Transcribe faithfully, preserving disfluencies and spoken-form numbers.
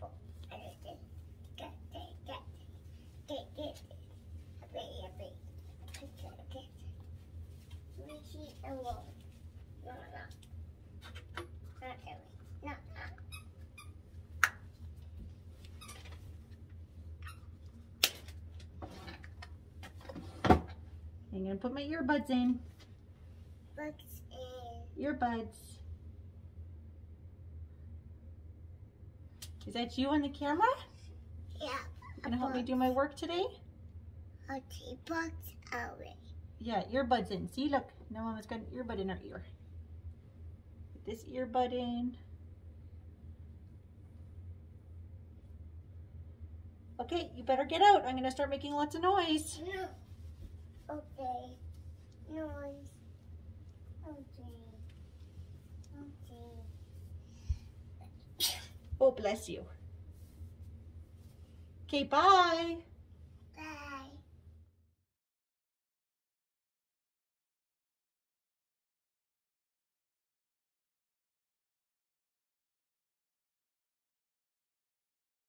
couple everything. Got that, got that, get a bit, a bit. Put that, get that. Make it a wall. No, no. Not that way. No, no. I'm gonna put my earbuds in. Buds in. Earbuds. Is that you on the camera? Yeah. You gonna help me do my work today? Okay, buds out. Yeah, earbuds in. See, look, no one has got an earbud in our ear. Put this earbud in. Okay, you better get out. I'm gonna start making lots of noise. No. Okay. Noise. Okay. Okay. Oh, bless you. Okay, bye.